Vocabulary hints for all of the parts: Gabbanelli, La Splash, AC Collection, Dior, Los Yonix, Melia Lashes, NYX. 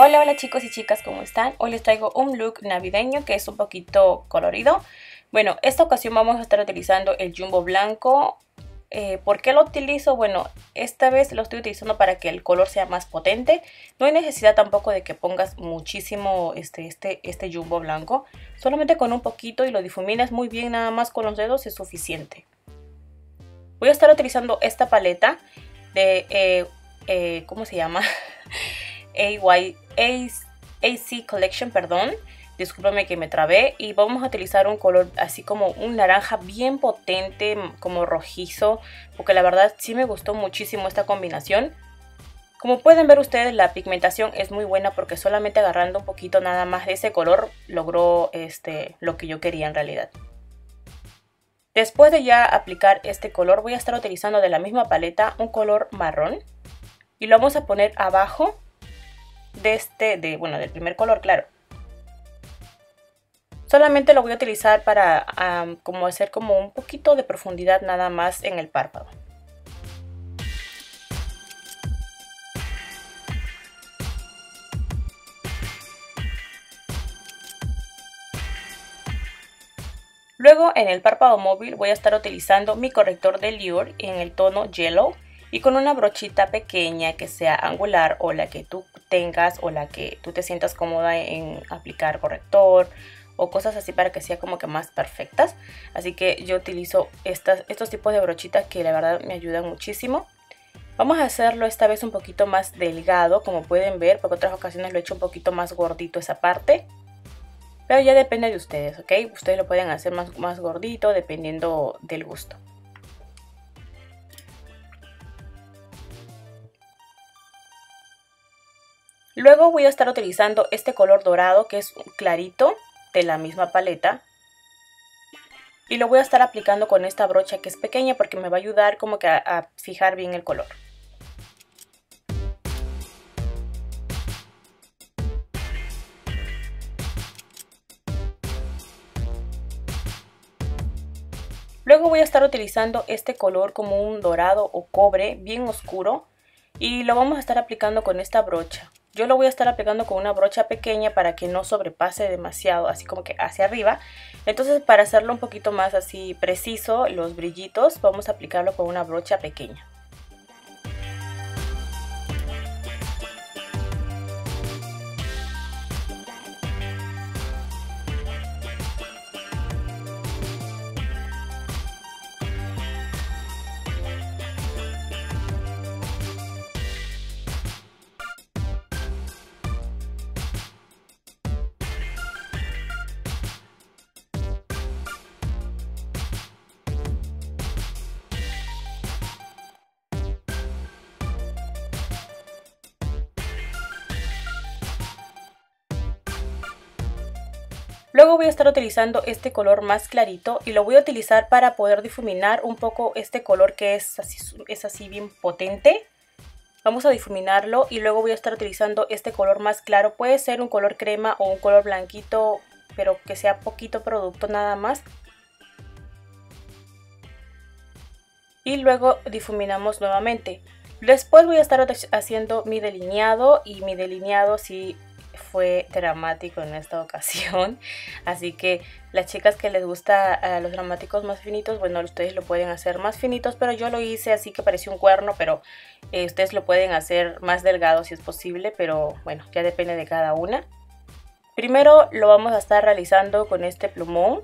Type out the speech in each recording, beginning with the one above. Hola, hola chicos y chicas, ¿cómo están? Hoy les traigo un look navideño que es un poquito colorido. Bueno, esta ocasión vamos a estar utilizando el jumbo blanco. ¿Por qué lo utilizo? Bueno, esta vez lo estoy utilizando para que el color sea más potente. No hay necesidad tampoco de que pongas muchísimo este jumbo blanco. Solamente con un poquito y lo difuminas muy bien, nada más con los dedos es suficiente. Voy a estar utilizando esta paleta de... ¿cómo se llama? AC Collection, perdón. Discúlpame que me trabé. Y vamos a utilizar un color así como un naranja bien potente, como rojizo, porque la verdad sí me gustó muchísimo esta combinación. Como pueden ver ustedes, la pigmentación es muy buena porque solamente agarrando un poquito nada más de ese color logró lo que yo quería en realidad. Después de ya aplicar este color, voy a estar utilizando de la misma paleta un color marrón y lo vamos a poner abajo de del primer color, claro. Solamente lo voy a utilizar para como hacer como un poquito de profundidad nada más en el párpado. Luego en el párpado móvil voy a estar utilizando mi corrector de Dior en el tono Yellow y con una brochita pequeña que sea angular o la que tú tengas o la que tú te sientas cómoda en aplicar corrector o cosas así para que sea como que más perfectas. Así que yo utilizo estos tipos de brochitas que la verdad me ayudan muchísimo. Vamos a hacerlo esta vez un poquito más delgado, como pueden ver, porque otras ocasiones lo he hecho un poquito más gordito esa parte. Pero ya depende de ustedes, ¿ok? Ustedes lo pueden hacer más gordito dependiendo del gusto. Luego voy a estar utilizando este color dorado que es clarito de la misma paleta y lo voy a estar aplicando con esta brocha que es pequeña porque me va a ayudar como que a fijar bien el color. Luego voy a estar utilizando este color como un dorado o cobre bien oscuro y lo vamos a estar aplicando con esta brocha. Yo lo voy a estar aplicando con una brocha pequeña para que no sobrepase demasiado, así como que hacia arriba. Entonces, para hacerlo un poquito más así preciso, los brillitos, vamos a aplicarlo con una brocha pequeña. Luego voy a estar utilizando este color más clarito y lo voy a utilizar para poder difuminar un poco este color que es así bien potente. Vamos a difuminarlo y luego voy a estar utilizando este color más claro. Puede ser un color crema o un color blanquito, pero que sea poquito producto nada más. Y luego difuminamos nuevamente. Después voy a estar haciendo mi delineado y mi delineado sí fue dramático en esta ocasión, así que las chicas que les gusta los dramáticos más finitos, bueno, ustedes lo pueden hacer más finitos, pero yo lo hice así que parecía un cuerno, pero ustedes lo pueden hacer más delgado si es posible, pero bueno, ya depende de cada una. Primero lo vamos a estar realizando con este plumón,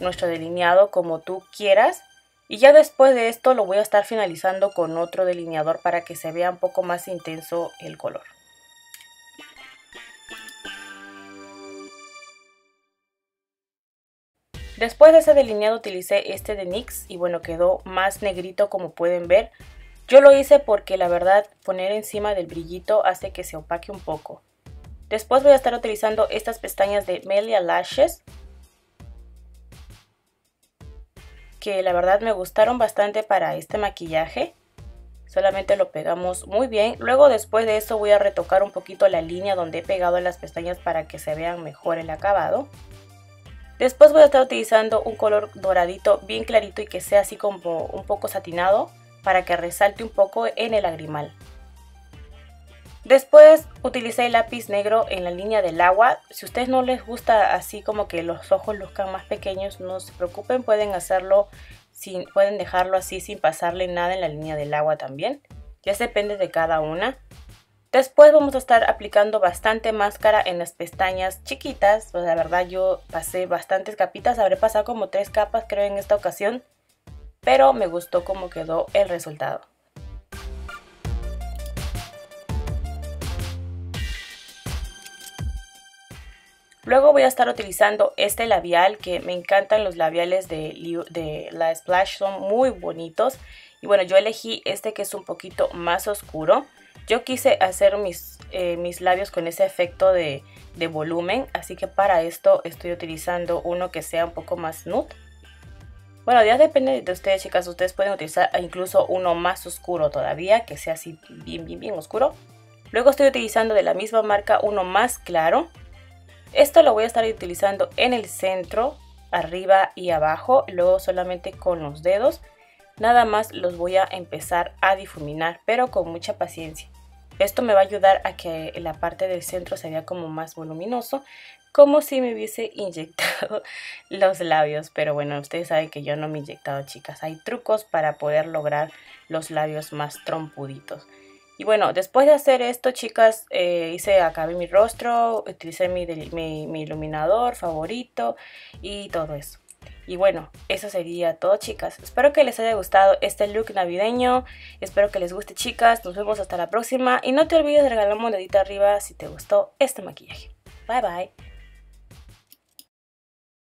nuestro delineado como tú quieras, y ya después de esto lo voy a estar finalizando con otro delineador para que se vea un poco más intenso el color. Después de ese delineado utilicé este de NYX y bueno, quedó más negrito como pueden ver. Yo lo hice porque la verdad poner encima del brillito hace que se opaque un poco. Después voy a estar utilizando estas pestañas de Melia Lashes, que la verdad me gustaron bastante para este maquillaje. Solamente lo pegamos muy bien. Luego después de eso voy a retocar un poquito la línea donde he pegado las pestañas para que se vean mejor el acabado. Después voy a estar utilizando un color doradito bien clarito y que sea así como un poco satinado para que resalte un poco en el lagrimal. Después utilicé el lápiz negro en la línea del agua. Si a ustedes no les gusta así como que los ojos luzcan más pequeños, no se preocupen, pueden hacerlo sin, pueden dejarlo así sin pasarle nada en la línea del agua también. Ya depende de cada una. Después vamos a estar aplicando bastante máscara en las pestañas chiquitas. Pues la verdad yo pasé bastantes capitas, habré pasado como 3 capas creo en esta ocasión. Pero me gustó cómo quedó el resultado. Luego voy a estar utilizando este labial, que me encantan los labiales de La Splash, son muy bonitos. Y bueno, yo elegí este que es un poquito más oscuro. Yo quise hacer mis labios con ese efecto de volumen, así que para esto estoy utilizando uno que sea un poco más nude. Bueno, ya depende de ustedes, chicas, ustedes pueden utilizar incluso uno más oscuro todavía, que sea así bien oscuro. Luego estoy utilizando de la misma marca uno más claro. Esto lo voy a estar utilizando en el centro, arriba y abajo, luego solamente con los dedos. Nada más los voy a empezar a difuminar, pero con mucha paciencia. Esto me va a ayudar a que la parte del centro se vea como más voluminoso, como si me hubiese inyectado los labios. Pero bueno, ustedes saben que yo no me he inyectado, chicas. Hay trucos para poder lograr los labios más trompuditos. Y bueno, después de hacer esto, chicas, acabé mi rostro, utilicé mi iluminador favorito y todo eso. Y bueno, eso sería todo, chicas. Espero que les haya gustado este look navideño. Espero que les guste, chicas. Nos vemos hasta la próxima. Y no te olvides de regalar monedita arriba si te gustó este maquillaje. Bye, bye.